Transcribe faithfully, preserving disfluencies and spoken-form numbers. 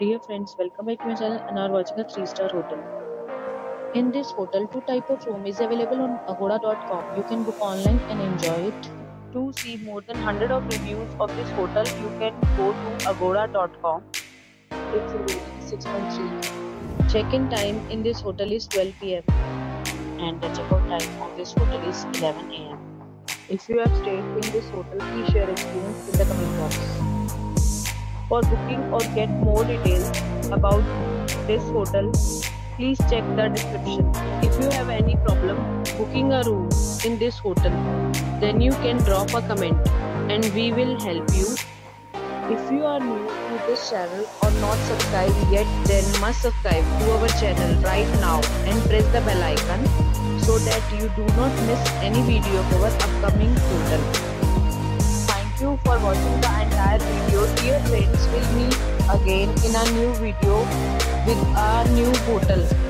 Dear friends, welcome back to my channel and are watching a three star hotel. In this hotel, two type of room is available on agoda dot com. You can book online and enjoy it. To see more than one hundred of reviews of this hotel, you can go to agoda dot com. Its rating six point three. Check-in time in this hotel is twelve p m and the check-out time of this hotel is eleven a m If you have stayed in this hotel, please share experience in the comment box. For booking or get more details about this hotel, please check the description. If you have any problem booking a room in this hotel, then you can drop a comment and we will help you. If you are new to this channel or not subscribed yet, then must subscribe to our channel right now and press the bell icon so that you do not miss any video of our upcoming hotel. Thank you for watching the entire video. Dear friends, we'll meet again in a new video with our new hotel.